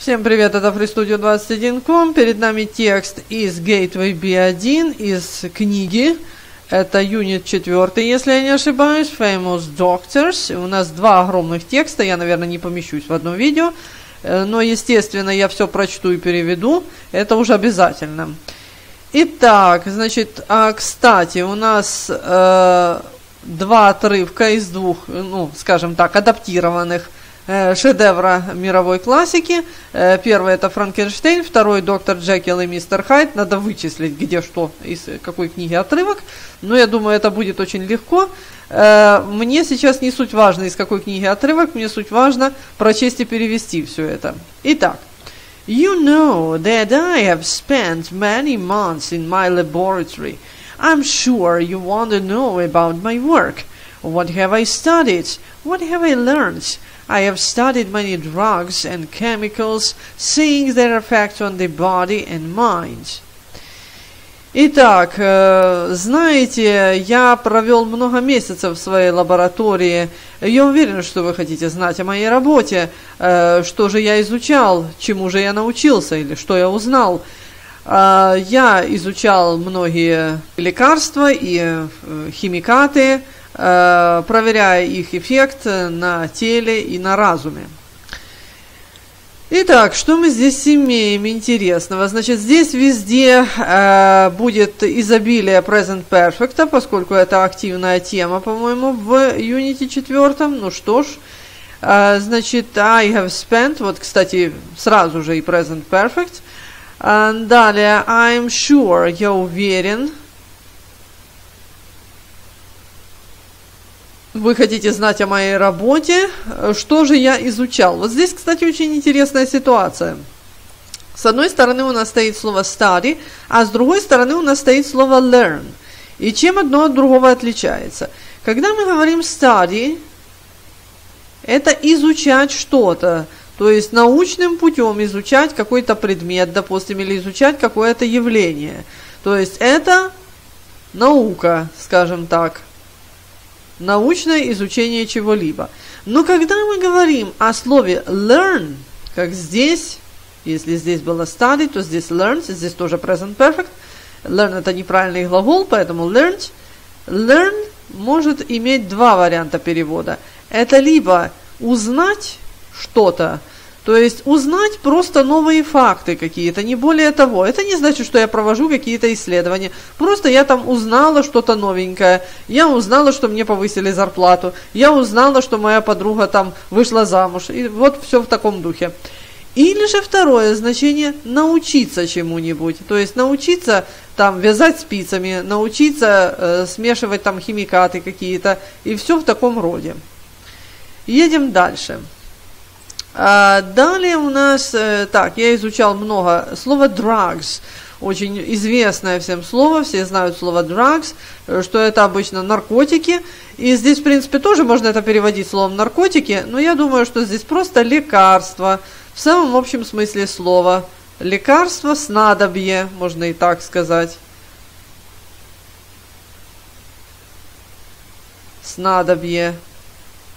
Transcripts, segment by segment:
Всем привет, это FreeStudio21.com. Перед нами текст из Gateway B1, из книги. Это юнит 4, если я не ошибаюсь, Famous Doctors. У нас два огромных текста, я, наверное, не помещусь в одном видео. Но, естественно, я все прочту и переведу. Это уже обязательно. Итак, значит, кстати, у нас два отрывка из двух, ну, скажем так, адаптированных шедевра мировой классики. Первый это Франкенштейн, второй Доктор Джекил и Мистер Хайд. Надо вычислить, где что, из какой книги отрывок. Но я думаю, это будет очень легко. Мне сейчас не суть важно, из какой книги отрывок. Мне суть важно прочесть и перевести все это. Итак. You know that I have spent many months in my laboratory. I'm sure you want to know about my work. What have I studied? What have I learned? I have studied many drugs and chemicals, seeing their effect on the body and mind. Итак, знаете, я провел много месяцев в своей лаборатории. Я уверен, что вы хотите знать о моей работе. Что же я изучал, чему же я научился или что я узнал. Я изучал многие лекарства и химикаты, проверяя их эффект на теле и на разуме. Итак, что мы здесь имеем интересного? Значит, здесь везде будет изобилие Present Perfect, поскольку это активная тема, по-моему, в Unity 4. Ну что ж, значит, I have spent, вот, кстати, сразу же и Present Perfect. Далее, I'm sure, я уверен. Вы хотите знать о моей работе, что же я изучал. Вот здесь, кстати, очень интересная ситуация. С одной стороны у нас стоит слово study, а с другой стороны у нас стоит слово learn. И чем одно от другого отличается? Когда мы говорим study, это изучать что-то. То есть научным путем изучать какой-то предмет, допустим, или изучать какое-то явление. То есть это наука, скажем так. Научное изучение чего-либо. Но когда мы говорим о слове learn, как здесь, если здесь было study, то здесь learns, здесь тоже present perfect. Learn это неправильный глагол, поэтому learned. Learn может иметь два варианта перевода. Это либо узнать что-то, то есть узнать просто новые факты какие-то, не более того. Это не значит, что я провожу какие-то исследования. Просто я там узнала что-то новенькое. Я узнала, что мне повысили зарплату. Я узнала, что моя подруга там вышла замуж. И вот все в таком духе. Или же второе значение – научиться чему-нибудь. То есть научиться там вязать спицами, научиться смешивать там химикаты какие-то. И все в таком роде. Едем дальше. Далее у нас, так, я изучал много, слово drugs, очень известное всем слово, все знают слово drugs, что это обычно наркотики, и здесь, в принципе, тоже можно это переводить словом наркотики, но я думаю, что здесь просто лекарство, в самом общем смысле слова, лекарство, снадобье, можно и так сказать, снадобье.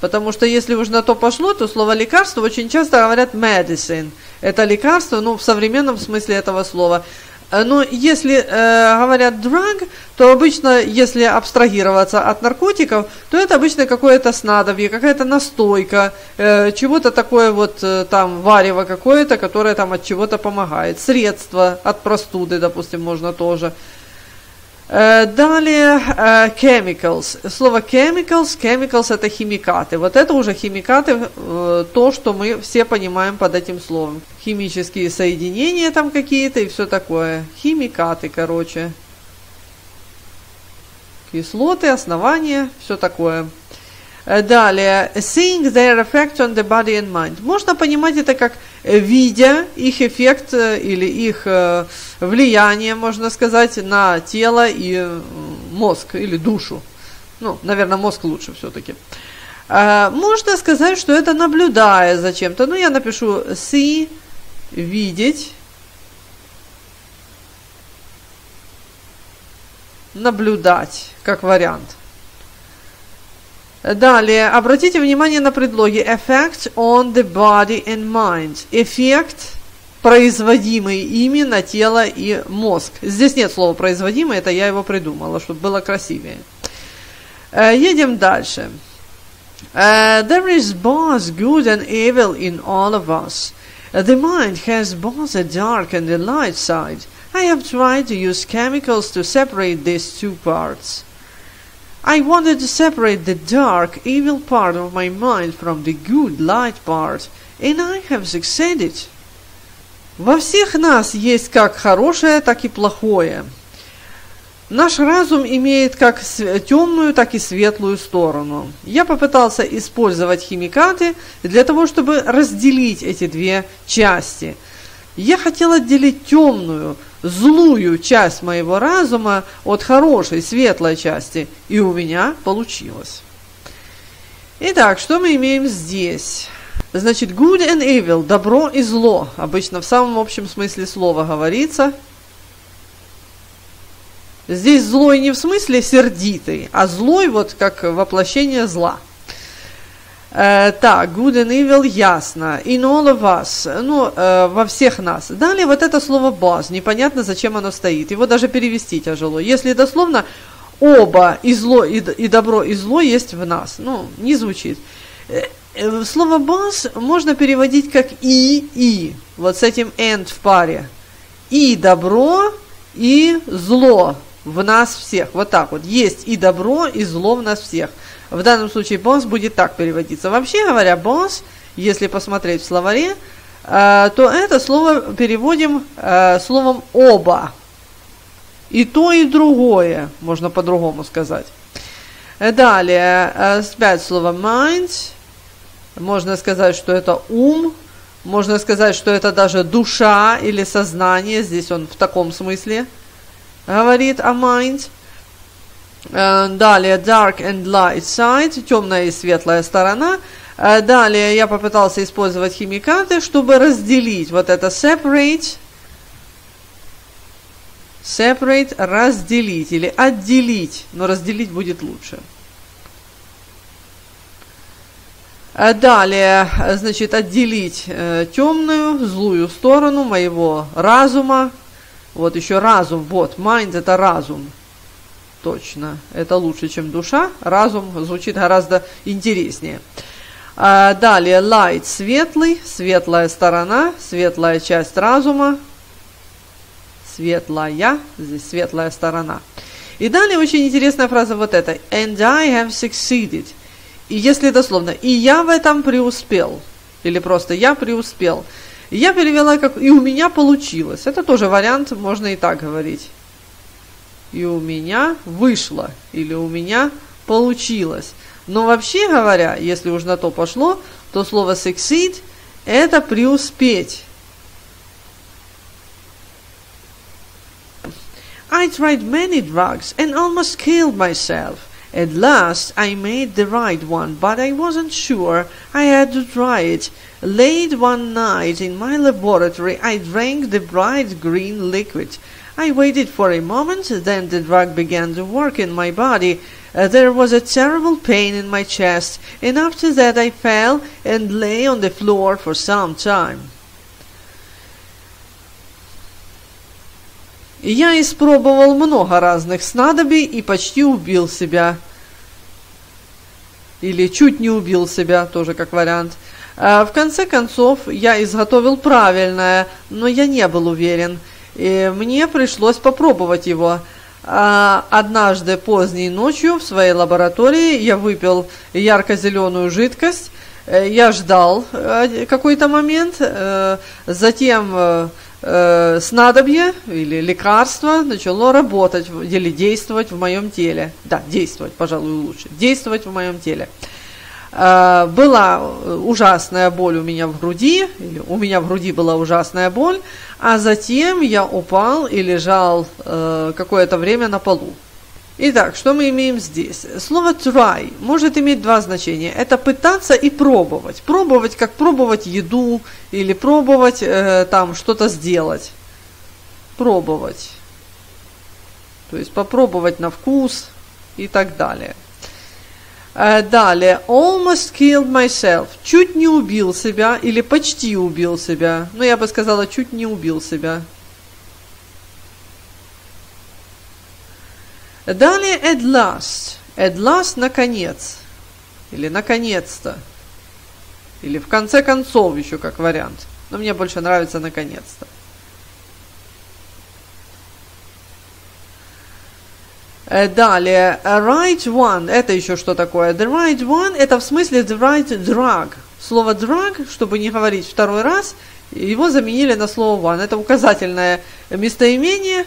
Потому что если уж на то пошло, то слово «лекарство» очень часто говорят «medicine». Это лекарство, ну, в современном смысле этого слова. Но если говорят «drug», то обычно, если абстрагироваться от наркотиков, то это обычно какое-то снадобье, какая-то настойка, чего-то такое вот, там, варево какое-то, которое там от чего-то помогает. Средство от простуды, допустим, можно тоже. Далее chemicals. Слово chemicals, chemicals это химикаты. Вот это уже химикаты, то, что мы все понимаем под этим словом. Химические соединения там какие-то и все такое. Химикаты, короче. Кислоты, основания, все такое. Далее, seeing their effect on the body and mind. Можно понимать это как видя их эффект или их влияние, можно сказать, на тело и мозг или душу. Ну, наверное, мозг лучше все-таки. Можно сказать, что это наблюдая за чем-то. Ну, я напишу see, видеть, наблюдать как вариант. Далее, обратите внимание на предлоги effect on the body and mind. Эффект, производимый ими на тело и мозг. Здесь нет слова производимый, это я его придумала, чтобы было красивее. Едем дальше. There is both good and evil in all of us. The mind has both a dark and a light side. I have tried to use chemicals to separate these two parts. I wanted to separate the dark, evil part of my mind from the good, light part, and I have succeeded. Во всех нас есть как хорошее, так и плохое. Наш разум имеет как темную, так и светлую сторону. Я попытался использовать химикаты для того, чтобы разделить эти две части. Я хотел отделить темную, злую часть моего разума от хорошей, светлой части, и у меня получилось. Итак, что мы имеем здесь? Значит, good and evil, добро и зло, обычно в самом общем смысле слова говорится. Здесь злой не в смысле сердитый, а злой вот как воплощение зла. Так, good and evil, ясно. In all of us, ну, во всех нас. Далее вот это слово both, непонятно, зачем оно стоит. Его даже перевести тяжело. Если дословно, оба, и зло, и добро, и зло есть в нас. Ну, не звучит. Слово both можно переводить как и. Вот с этим and в паре. И добро, и зло в нас всех. Вот так вот. Есть и добро, и зло в нас всех. В данном случае both будет так переводиться. Вообще говоря, both, если посмотреть в словаре, то это слово переводим словом оба. И то, и другое, можно по-другому сказать. Далее, опять слово mind. Можно сказать, что это ум. Можно сказать, что это даже душа или сознание. Здесь он в таком смысле говорит о mind. Далее dark and light side, темная и светлая сторона. Далее я попытался использовать химикаты, чтобы разделить вот это separate. Separate, разделить или отделить, но разделить будет лучше. Далее, значит, отделить темную, злую сторону моего разума. Вот еще разум, вот, mind это разум. Точно, это лучше, чем душа. Разум звучит гораздо интереснее. Далее, light, светлый, светлая сторона, светлая часть разума. Светлая, здесь светлая сторона. И далее очень интересная фраза вот эта. And I have succeeded. И если дословно, и я в этом преуспел, или просто я преуспел. Я перевела как и у меня получилось. Это тоже вариант, можно и так говорить. И у меня вышло, или у меня получилось. Но вообще говоря, если уж на то пошло, то слово succeed – это преуспеть. I tried many drugs and almost killed myself. At last I made the right one, but I wasn't sure. I had to try it. Late one night in my laboratory I drank the bright green liquid. I waited for a moment, then the drug began to work in my body. There was a terrible pain in my chest, and after that I fell and lay on the floor for some time. Я испробовал много разных снадобий и почти убил себя. Или чуть не убил себя, тоже как вариант. В конце концов, я изготовил правильное, но я не был уверен. И мне пришлось попробовать его. Однажды поздней ночью в своей лаборатории я выпил ярко-зеленую жидкость. Я ждал какой-то момент, затем... снадобье или лекарство начало работать или действовать в моем теле. Да, действовать, пожалуй, лучше. Действовать в моем теле. Была ужасная боль у меня в груди, или у меня в груди была ужасная боль, а затем я упал и лежал какое-то время на полу. Итак, что мы имеем здесь? Слово try может иметь два значения. Это пытаться и пробовать. Пробовать, как пробовать еду или пробовать там что-то сделать. Пробовать. То есть попробовать на вкус и так далее. Далее, almost killed myself. Чуть не убил себя или почти убил себя. Ну, я бы сказала, чуть не убил себя. Далее, at last. At last, наконец. Или наконец-то. Или в конце концов еще как вариант. Но мне больше нравится наконец-то. Далее, right one, это еще что такое? The right one, это в смысле the right drug. Слово drug, чтобы не говорить второй раз, его заменили на слово one. Это указательное местоимение.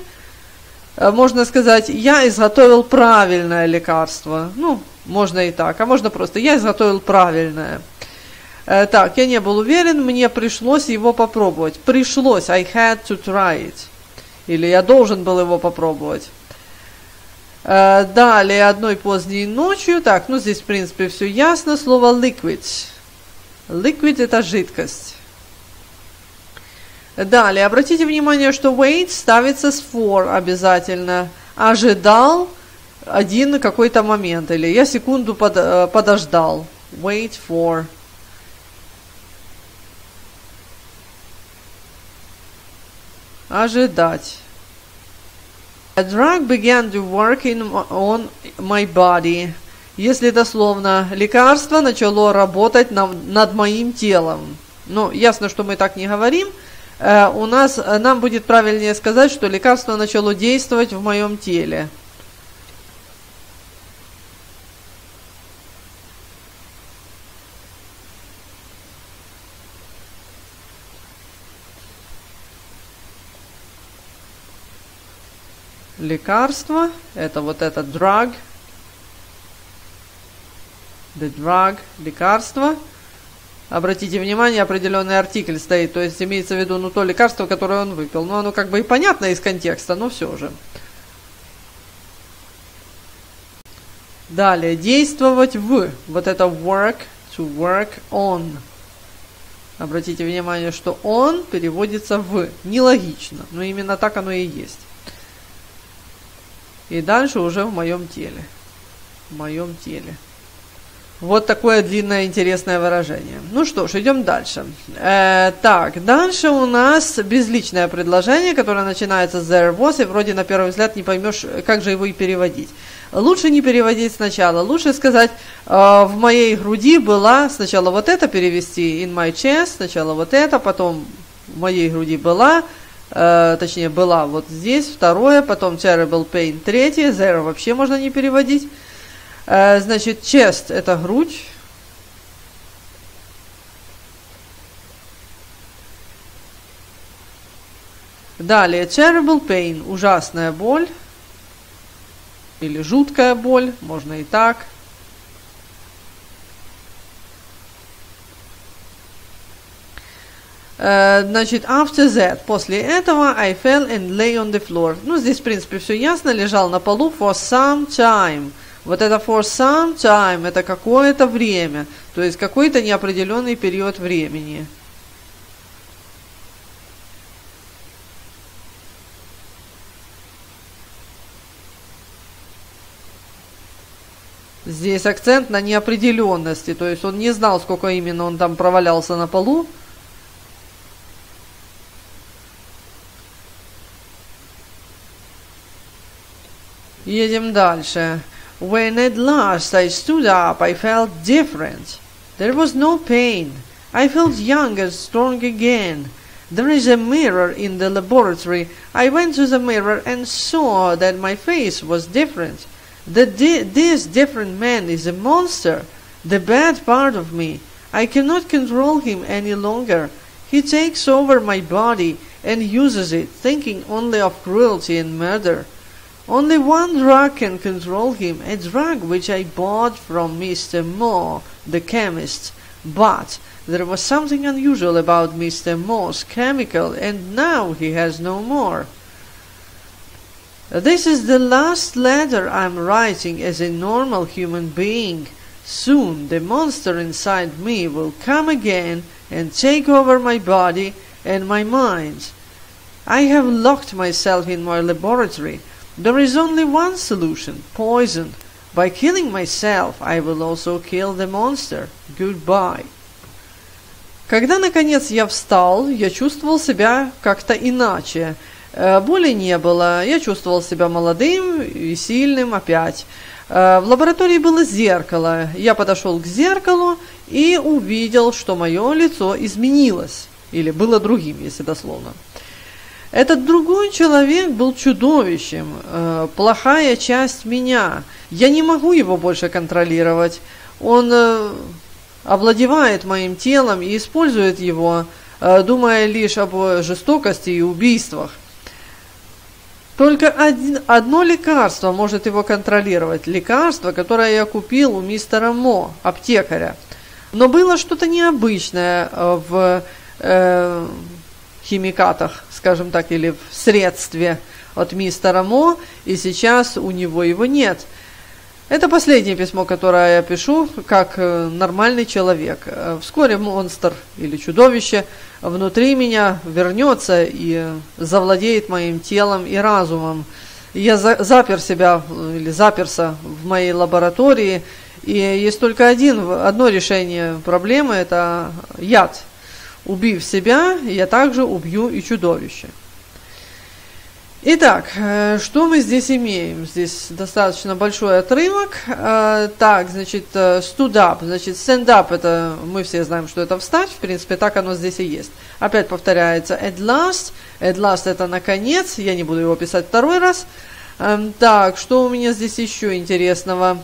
Можно сказать, я изготовил правильное лекарство. Ну, можно и так, а можно просто, я изготовил правильное. Так, я не был уверен, мне пришлось его попробовать. Пришлось, I had to try it. Или я должен был его попробовать. Далее, одной поздней ночью. Так, ну здесь, в принципе, все ясно. Слово liquid. Liquid – это жидкость. Далее, обратите внимание, что wait ставится с for обязательно. Ожидал один какой-то момент. Или я секунду подождал. Wait for. Ожидать. A drug began to work on my body. Если дословно, лекарство начало работать над моим телом. Ну, ясно, что мы так не говорим. Нам будет правильнее сказать, что лекарство начало действовать в моем теле. Лекарство, это вот этот drug, the drug, лекарство. Обратите внимание, определенный артикль стоит, то есть имеется в виду, ну, то лекарство, которое он выпил. Ну, оно как бы и понятно из контекста, но все же. Далее, действовать в, вот это work, to work on. Обратите внимание, что on переводится в, нелогично, но именно так оно и есть. И дальше уже в моем теле. В моем теле. Вот такое длинное интересное выражение. Ну что ж, идем дальше. Так, дальше у нас безличное предложение, которое начинается с there was, и вроде на первый взгляд не поймешь, как же его и переводить. Лучше не переводить сначала. Лучше сказать, в моей груди была, сначала вот это перевести, in my chest, сначала вот это, потом в моей груди была, точнее, была вот здесь, второе, потом terrible pain, третье, zero вообще можно не переводить. Значит, chest – это грудь. Далее, terrible pain – ужасная боль. Или жуткая боль, можно и так. Значит, after that, после этого, I fell and lay on the floor. Ну, здесь, в принципе, все ясно. Лежал на полу for some time. Вот это for some time, это какое-то время. То есть, какой-то неопределенный период времени. Здесь акцент на неопределенности. То есть, он не знал, сколько именно он там провалялся на полу. Едем дальше. When at last I stood up, I felt different. There was no pain. I felt young and strong again. There is a mirror in the laboratory. I went to the mirror and saw that my face was different. That this different man is a monster, the bad part of me. I cannot control him any longer. He takes over my body and uses it, thinking only of cruelty and murder. Only one drug can control him, a drug which I bought from Mr. Moore, the chemist. But there was something unusual about Mr. Moore's chemical, and now he has no more. This is the last letter I'm writing as a normal human being. Soon the monster inside me will come again and take over my body and my mind. I have locked myself in my laboratory. There is only one solution, poison. By killing myself, I will also kill the monster. Goodbye. Когда, наконец, я встал, я чувствовал себя как-то иначе. Боли не было. Я чувствовал себя молодым и сильным опять. В лаборатории было зеркало. Я подошел к зеркалу и увидел, что мое лицо изменилось. Или было другим, если дословно. Этот другой человек был чудовищем. Плохая часть меня. Я не могу его больше контролировать. Он овладевает моим телом и использует его, думая лишь об жестокости и убийствах. Только одно лекарство может его контролировать. Лекарство, которое я купил у мистера Мо, аптекаря. Но было что-то необычное в химикатах, скажем так, или в средстве от мистера Мо, и сейчас у него его нет. Это последнее письмо, которое я пишу, как нормальный человек. Вскоре монстр или чудовище внутри меня вернется и завладеет моим телом и разумом. Я запер себя, или заперся в моей лаборатории, и есть только одно решение проблемы – это яд. Убив себя, я также убью и чудовище. Итак, что мы здесь имеем? Здесь достаточно большой отрывок. Так, значит, stood up. Значит, stand up, это мы все знаем, что это встать. В принципе, так оно здесь и есть. Опять повторяется at last. At last это наконец. Я не буду его писать второй раз. Так, что у меня здесь еще интересного?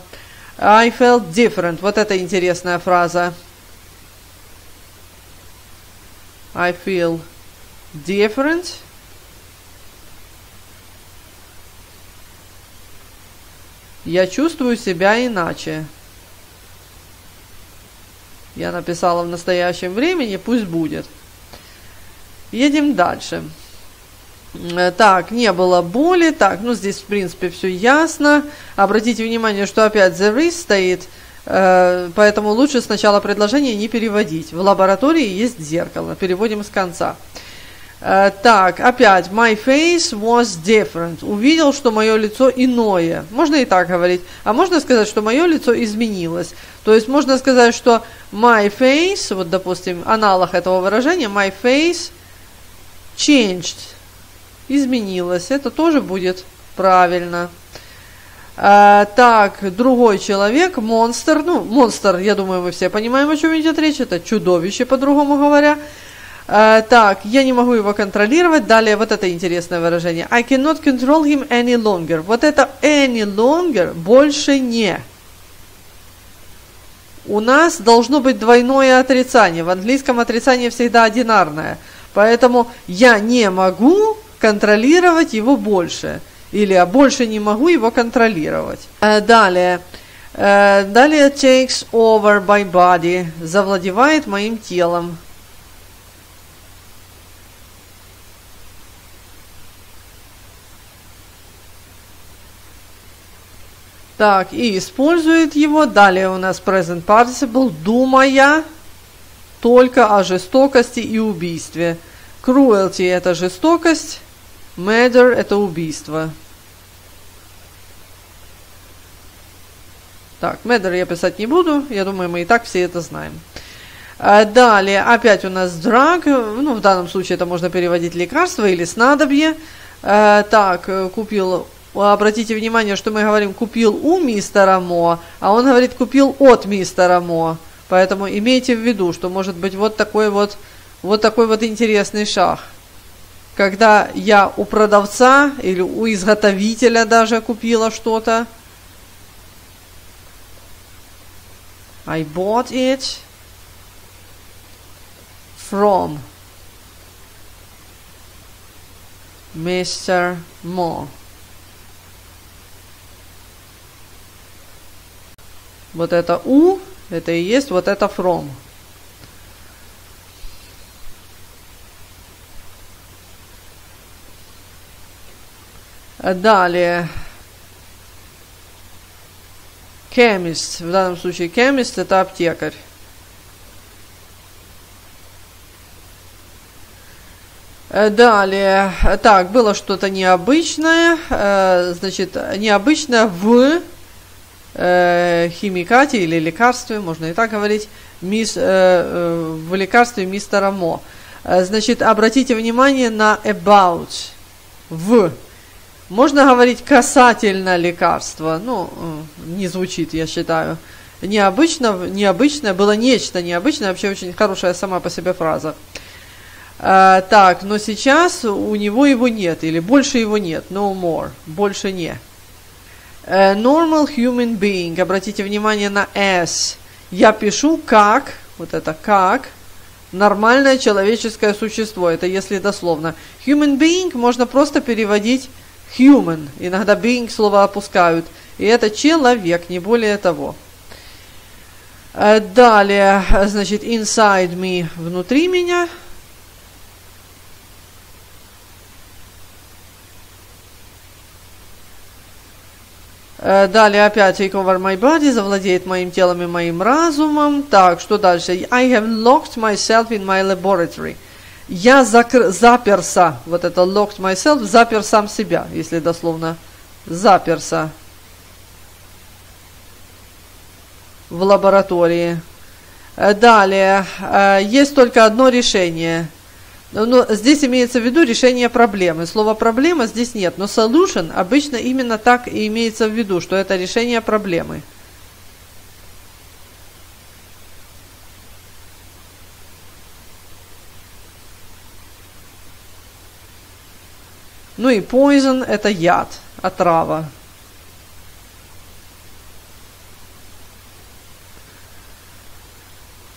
I felt different. Вот это интересная фраза. I feel different. Я чувствую себя иначе. Я написала в настоящем времени, пусть будет. Едем дальше. Так, не было боли. Так, ну здесь в принципе все ясно. Обратите внимание, что опять the risk стоит. Поэтому лучше сначала предложение не переводить. В лаборатории есть зеркало. Переводим с конца. Так, опять. My face was different. Увидел, что мое лицо иное. Можно и так говорить. А можно сказать, что мое лицо изменилось. То есть можно сказать, что my face, вот допустим, аналог этого выражения, my face changed. Изменилось. Это тоже будет правильно. Так, другой человек, монстр. Ну, монстр, я думаю, мы все понимаем, о чем идет речь. Это чудовище, по-другому говоря. Так, я не могу его контролировать. Далее, вот это интересное выражение. I cannot control him any longer. Вот это any longer больше не. У нас должно быть двойное отрицание. В английском отрицание всегда одинарное. Поэтому я не могу контролировать его больше. Или «я больше не могу его контролировать». Далее. Далее «takes over my body». «Завладевает моим телом». Так, и использует его. Далее у нас «present participle», «думая только о жестокости и убийстве». «Cruelty» – это жестокость. Murder – это убийство. Так, murder я писать не буду. Я думаю, мы и так все это знаем. Далее, опять у нас drug. Ну, в данном случае это можно переводить лекарство или снадобье. Так, купил... Обратите внимание, что мы говорим «купил у мистера Мо», а он говорит «купил от мистера Мо». Поэтому имейте в виду, что может быть вот такой вот интересный шаг. Когда я у продавца или у изготовителя даже купила что-то. I bought it from Mr. Mo. Вот это «у», это и есть вот это «from». Далее. Chemist. В данном случае chemist это аптекарь. Далее. Так, было что-то необычное. Значит, необычное в химикате или лекарстве, можно и так говорить, в лекарстве мистера Мо. Значит, обратите внимание на about, в. Можно говорить касательно лекарства, ну, не звучит, я считаю. Необычно, было нечто необычное, вообще очень хорошая сама по себе фраза. Так, но сейчас у него его нет, или больше его нет, no more, больше не. Normal human being, обратите внимание на s. Я пишу как, вот это как, нормальное человеческое существо, это если дословно. Human being можно просто переводить human, иногда being слово опускают, и это человек, не более того. Далее, значит, inside me, внутри меня. Далее опять take over my body, завладеет моим телом и моим разумом. Так, что дальше? I have locked myself in my laboratory. Я заперся, вот это locked myself, запер сам себя, если дословно, заперся в лаборатории. Далее, есть только одно решение. Но здесь имеется в виду решение проблемы. Слово «проблема» здесь нет, но solution обычно именно так и имеется в виду, что это решение проблемы. Ну и poison – это яд, отрава.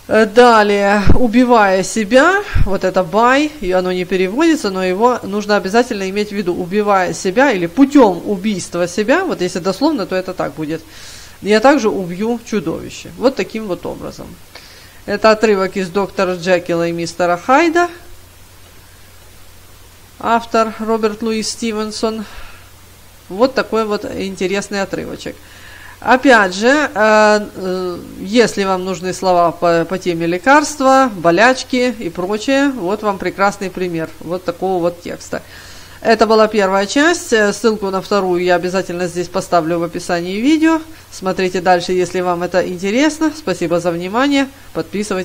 Далее, убивая себя, вот это by, и оно не переводится, но его нужно обязательно иметь в виду, убивая себя или путем убийства себя, вот если дословно, то это так будет. Я также убью чудовище, вот таким вот образом. Это отрывок из Доктора Джекила и Мистера Хайда, автор Роберт Луис Стивенсон. Вот такой вот интересный отрывочек. Опять же, если вам нужны слова по теме лекарства, болячки и прочее, вот вам прекрасный пример вот такого вот текста. Это была первая часть, ссылку на вторую я обязательно здесь поставлю в описании видео. Смотрите дальше, если вам это интересно. Спасибо за внимание, подписывайтесь.